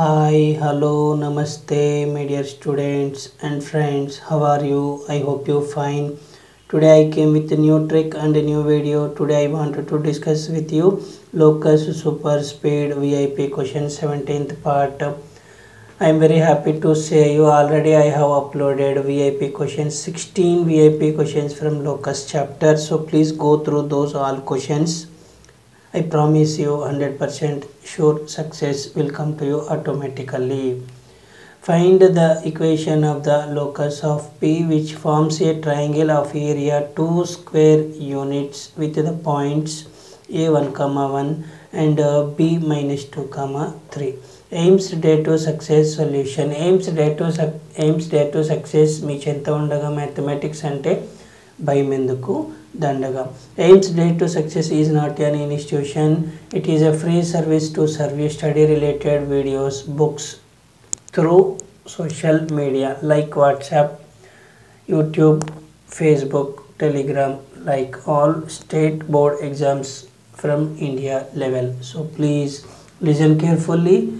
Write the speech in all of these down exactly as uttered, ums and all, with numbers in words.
Hi, hello, namaste, my dear students and friends. How are you? I hope you fine. Today I came with a new trick and a new video. Today I wanted to discuss with you locus super speed V I P question seventeenth part. I am very happy to say you already I have uploaded V I P questions, sixteen V I P questions from locus chapter. So please go through those all questions. I promise you one hundred percent sure success will come to you automatically. Find the equation of the locus of P which forms a triangle of area two square units with the points A one, one and B minus two, three. AIMSDARETOSUCCESS solution. AIMSDARETOSUCCESS మీ చెంత ఉండగా mathematics అంటే భయమెందుకు Dandaga. AIMSDARETOSUCCESS is not an institution. It is a free service to serve study related videos, books through social media like WhatsApp, YouTube, Facebook, Telegram, like all state board exams from India level. So please listen carefully,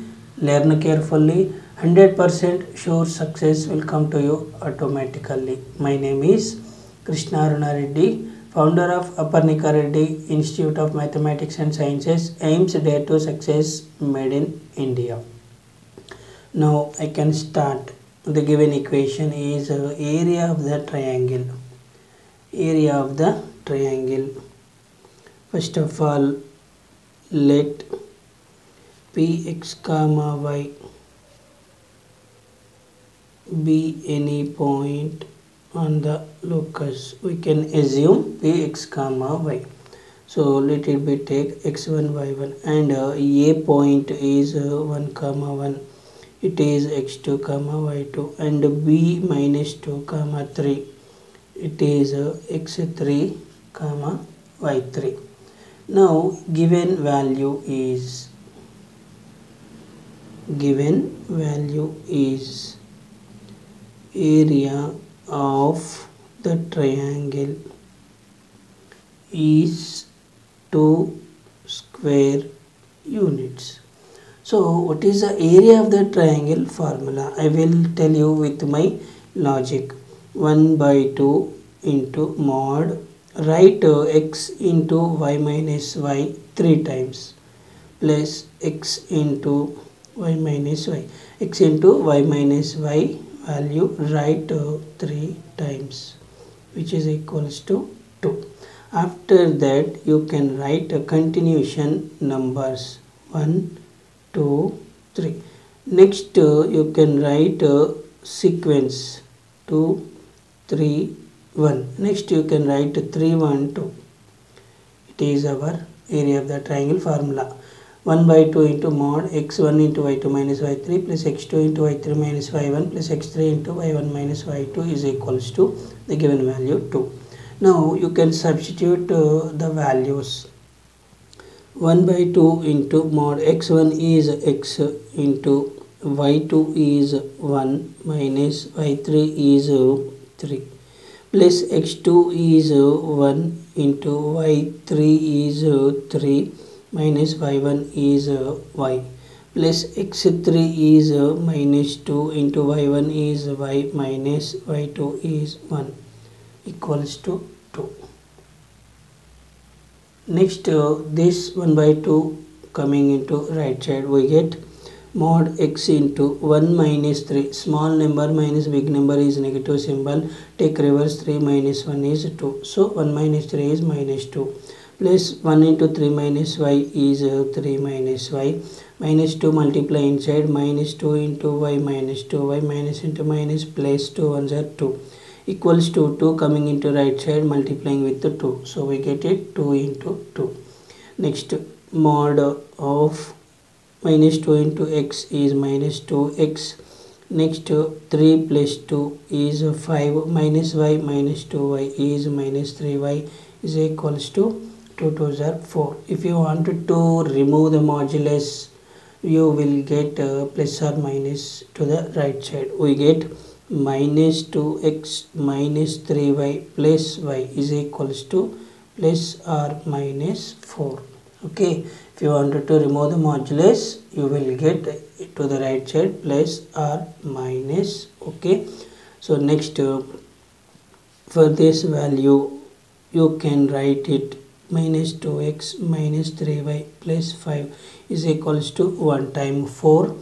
learn carefully. one hundred percent sure success will come to you automatically. My name is Krishna Reddy, founder of Upper Reddy Institute of Mathematics and Sciences, AIMSDARETOSUCCESS made in India. Now I can start. The given equation is uh, area of the triangle. Area of the triangle. First of all, let Px comma y be any point on the locus. We can assume Px comma y. So let it be take x one y one and uh, a point is uh, one comma one. It is x two comma y two and b minus two comma three. It is uh, x three comma y three. Now given value is given value is area of the triangle is two square units. So what is the area of the triangle formula? I will tell you with my logic. one by two into mod, write x into y minus y three times plus x into y minus y. X into y minus y value write uh, three times, which is equals to two. After that you can write a continuation numbers one, two, three. Next uh, you can write a sequence two, three, one. Next you can write three, one, two. It is our area of the triangle formula. one by two into mod x one into y two minus y three plus x two into y three minus y one plus x three into y one minus y two is equals to the given value two. Now you can substitute uh, the values. one by two into mod x one is x into y two is one minus y three is uh, three plus x two is uh, one into y three is uh, three minus y one is uh, y plus x three is uh, minus two into y one is y minus y two is one equals to two. Next uh, this one by two coming into right side we get mod x into one minus three, small number minus big number is negative symbol, take reverse three minus one is two, so one minus three is minus two plus one into three minus y is uh, three minus y, minus two multiply inside minus two into y minus two, y minus into minus plus two ones are two equals to two coming into right side multiplying with the two, so we get it two into two. Next mod of minus two into x is minus two x. Next three plus two is five minus y minus two y is minus three y is equals to two twos are four. If you wanted to remove the modulus, you will get uh, plus or minus to the right side. We get minus two x minus three y plus y is equals to plus or minus four. Okay, if you wanted to remove the modulus, you will get to the right side plus or minus. Okay, so next uh, for this value you can write it minus two x minus three y plus five is equals to one time four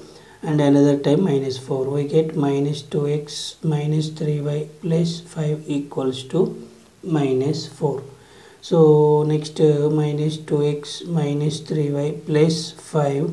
and another time minus four. We get minus two x minus three y plus five equals to minus four. So next uh, minus two x minus three y plus five,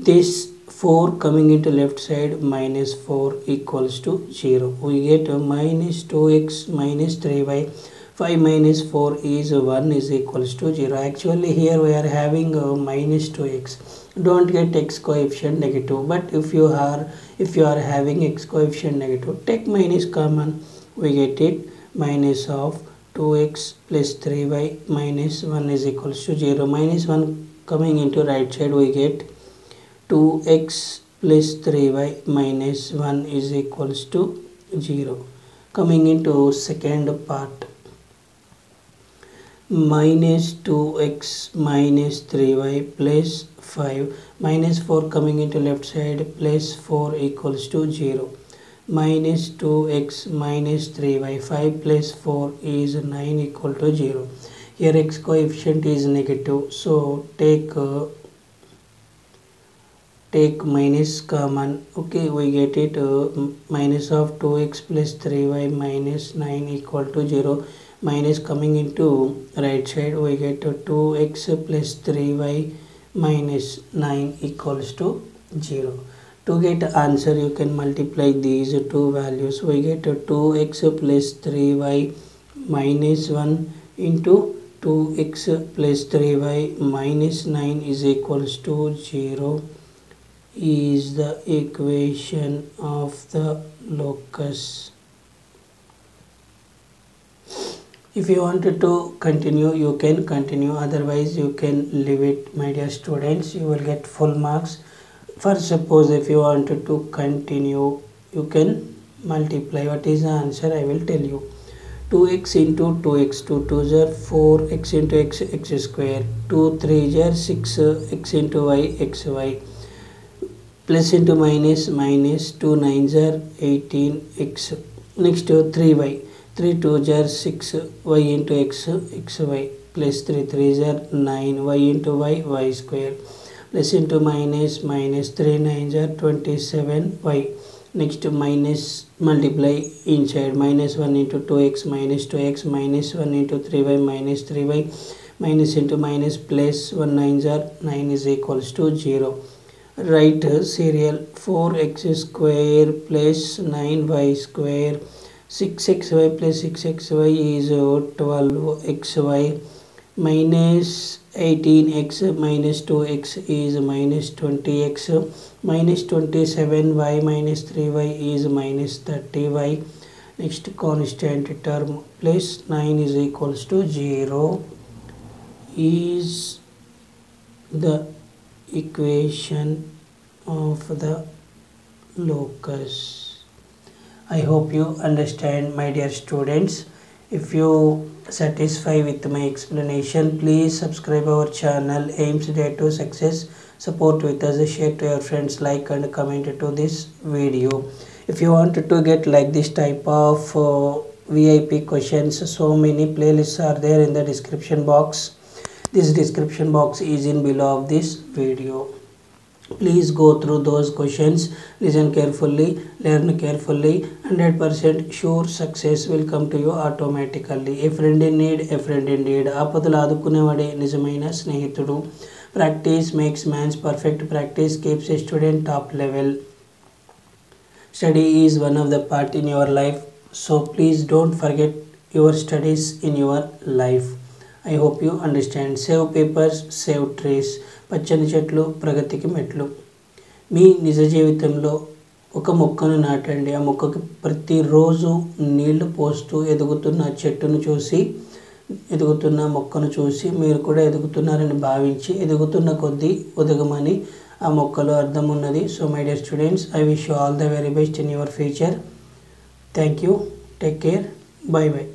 this four coming into left side, minus four equals to zero. We get uh, minus two x minus three y, five minus four is one is equals to zero. Actually here we are having uh, minus two x. Don't get x coefficient negative, but if you are if you are having x coefficient negative, take minus common. We get it minus of two x plus three y minus one is equals to zero. Minus one coming into right side, we get two x plus three y minus one is equals to zero. Coming into second part, minus two x minus three y plus five, minus four coming into left side plus four equals to zero. Minus two x minus three y, five plus four is nine equal to zero. Here x coefficient is negative, so take uh, take minus common. Okay, we get it uh, minus of two x plus three y minus nine equal to zero. Minus coming into right side, we get two x plus three y minus nine equals to zero. To get answer, you can multiply these two values. We get two x plus three y minus one into two x plus three y minus nine is equals to zero is the equation of the locus. If you wanted to continue, you can continue, otherwise you can leave it, my dear students. You will get full marks. For suppose if you wanted to continue, you can multiply. What is the answer? I will tell you. two x into two x, two twos are four, x into x, x square, two threes are six, x into y, xy, plus into minus, minus, two nines are eighteen x. Next to three y, three twos are six, y into x, xy, plus three threes are nine, y into y, y square, plus into minus, minus three nines are twenty-seven y. Next to minus, multiply inside, minus one into two x minus two x minus one into three y minus three y, minus into minus plus one nines are nine is equals to zero. Write serial four x square plus nine y square, six x y plus six x y is twelve x y, minus eighteen x minus two x is minus twenty x, minus twenty-seven y minus three y is minus thirty y. Next constant term plus nine is equals to zero is the equation of the locus. I hope you understand, my dear students. If you satisfy with my explanation, please subscribe our channel AIMS Dato Success. Support with us, share to your friends, like and comment to this video. If you want to get like this type of uh, V I P questions, so many playlists are there in the description box. This description box is in below of this video. Please go through those questions, listen carefully, learn carefully. one hundred percent sure success will come to you automatically. A friend in need, a friend indeed. Aapadalu aadukunevade nijamaina snehitudu. Practice makes man's perfect. Practice keeps a student top level. Study is one of the part in your life, so please don't forget your studies in your life. I hope you understand. Save papers, save trees. పచ్చని చెట్లు ప్రగతికి మెట్లు. మీ నిజ జీవితంలో ఒక మొక్కను నాటండి. ఆ మొక్కకి ప్రతిరోజు నీళ్లు పోస్తూ ఎదుగుతున్న చెట్టును చూసి, ఎదుగుతున్న మొక్కను చూసి మీరు కూడా ఎదుగుతున్నారని భావించి, ఎదుగుతున్న కొద్దీ ఎదగమని ఆ మొక్కలో అర్థం ఉన్నది. So my dear students, I wish you all the very best in your future. Thank you, take care, bye by.